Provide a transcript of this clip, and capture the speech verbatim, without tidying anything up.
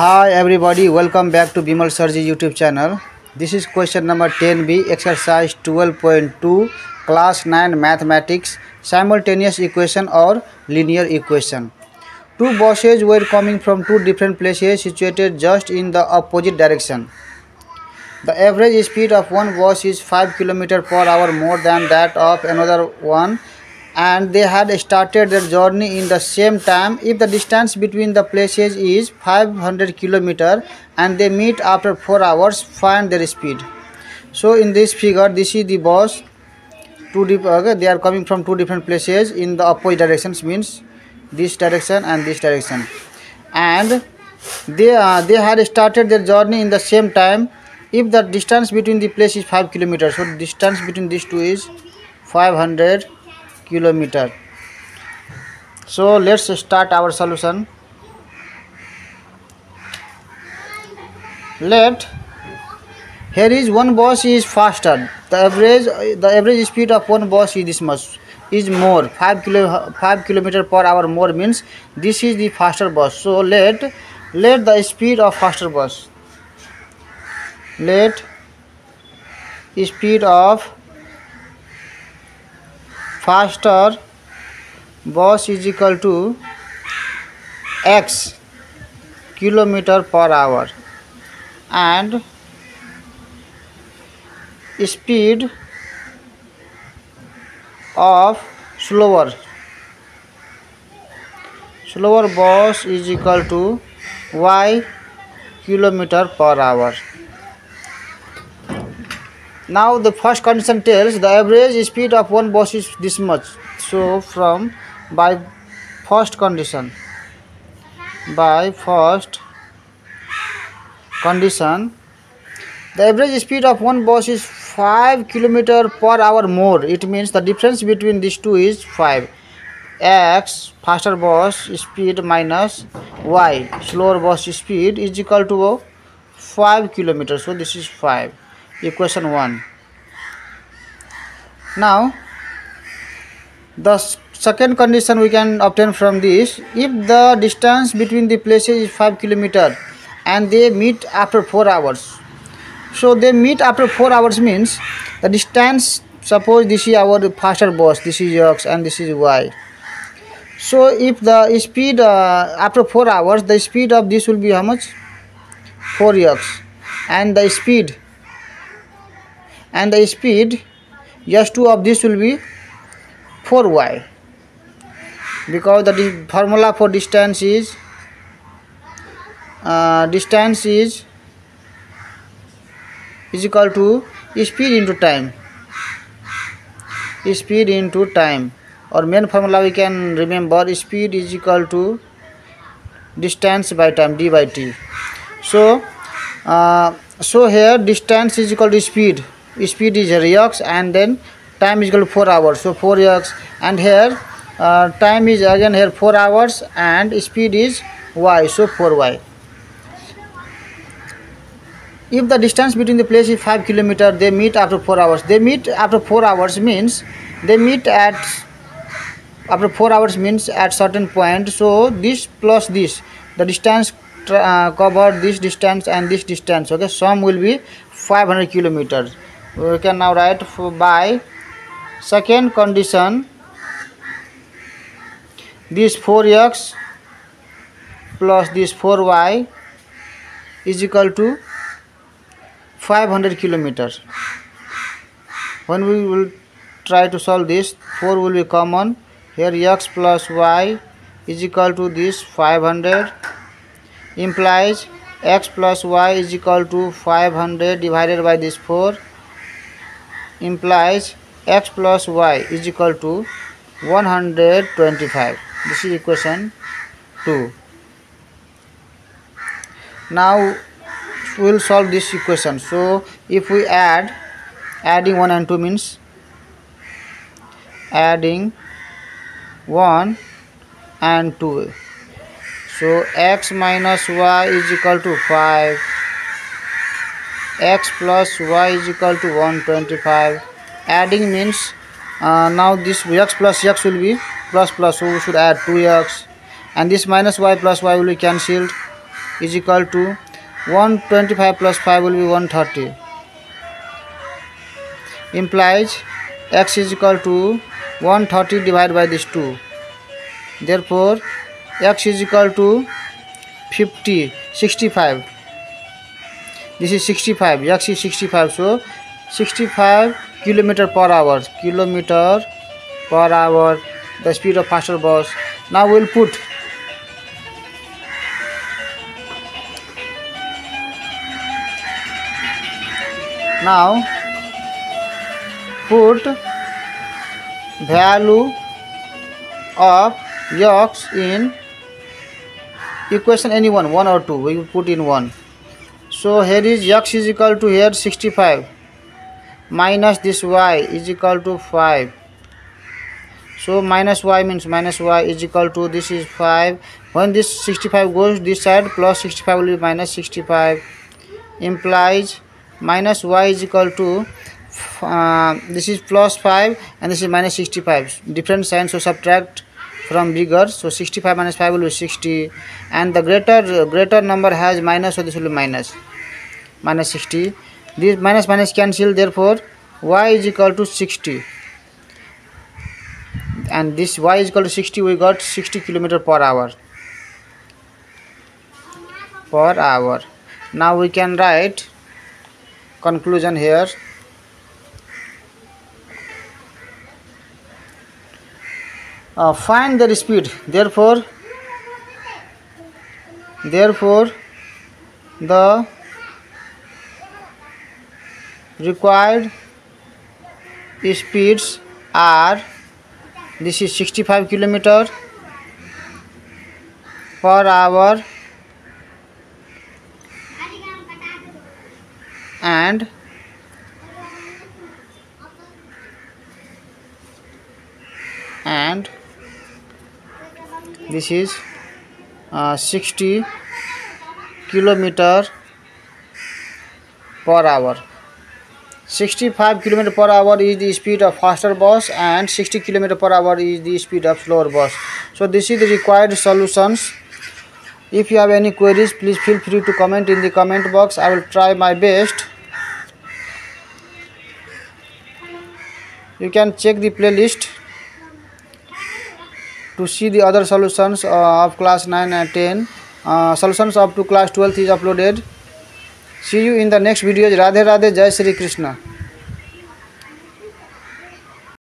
Hi everybody, welcome back to Bimal Sirji YouTube channel. This is question number ten B, exercise twelve point two, class nine mathematics, simultaneous equation or linear equation. Two bosses were coming from two different places situated just in the opposite direction. The average speed of one boss is five kilometers per hour more than that of another one, and they had started their journey in the same time. If the distance between the places is five hundred kilometers and they meet after four hours, find their speed. So in this figure, this is the boss. Two okay, they are coming from two different places in the opposite directions, means this direction and this direction, and they uh, they had started their journey in the same time. If the distance between the place is five kilometers, so distance between these two is five hundred kilometer. So let's start our solution. Let here is one boss is faster. The average the average speed of one boss is this much, is more, five kilo five kilometer per hour more, means this is the faster boss. So let let the speed of faster boss let speed of faster boss is equal to x kilometer per hour, and speed of slower slower boss is equal to y kilometer per hour. Now the first condition tells the average speed of one boss is this much. So from by first condition, by first condition, the average speed of one boss is five kilometers per hour more. It means the difference between these two is five. X faster boss speed minus y slower boss speed is equal to five kilometers. So this is five. Equation one. Now the second condition we can obtain from this: if the distance between the places is five kilometers and they meet after four hours, so they meet after four hours means the distance, suppose this is our faster boss, this is x and this is y. So if the speed uh, after four hours, the speed of this will be how much? four x, and the speed and the speed S two of this will be four y, because the formula for distance is uh, distance is is equal to speed into time speed into time or main formula we can remember, speed is equal to distance by time, d by t. So uh, so here distance is equal to speed. Speed is x and then time is equal to four hours, so four x, and here uh, time is again here four hours and speed is y, so four y. If the distance between the place is five kilometers, they meet after four hours. They meet after four hours means they meet at after four hours means at certain point. So this plus this, the distance uh, covered this distance and this distance, okay, sum will be five hundred kilometers. We can now write for by second condition, this four x plus this four y is equal to five hundred kilometers. When we will try to solve this, four will be common here, x plus y is equal to this five hundred, implies x plus y is equal to five hundred divided by this four, implies x plus y is equal to one hundred twenty-five. This is equation two. Now we will solve this equation. So if we add, adding one and two means adding one and two. So x minus y is equal to five, x plus y is equal to one hundred twenty-five. Adding means uh, now this x plus x will be plus plus, so we should add two x, and this minus y plus y will be cancelled, is equal to one twenty-five plus five will be one thirty. Implies x is equal to one thirty divided by this two. Therefore, x is equal to fifty, sixty-five. This is sixty-five. X is sixty-five. So, sixty-five kilometer per hour. Kilometer per hour. The speed of faster bus. Now we'll put now put value of x in equation any one, one or two. We will put in one. So here is x is equal to here sixty-five minus this y is equal to five. So minus y means minus y is equal to this is five. When this sixty-five goes this side, plus sixty-five will be minus sixty-five. Implies minus y is equal to uh, this is plus five and this is minus sixty-five. Different sign, so subtract from bigger. So sixty-five minus five will be sixty, and the greater greater number has minus, so this will be minus minus sixty. This minus minus cancel. Therefore, y is equal to sixty. And this y is equal to sixty, we got sixty kilometer per hour. Per hour. Now we can write conclusion here. Uh, find their speed. Therefore, therefore, the required speeds are. This is sixty-five kilometer per hour and and this is uh, sixty kilometer per hour. sixty-five kilometer per hour is the speed of faster bus and sixty kilometer per hour is the speed of slower bus. So this is the required solutions. If you have any queries, please feel free to comment in the comment box. I will try my best. You can check the playlist to see the other solutions of class nine and ten. Uh, solutions up to class twelve is uploaded. See you in the next videos. Radhe Radhe, Jai Shri Krishna.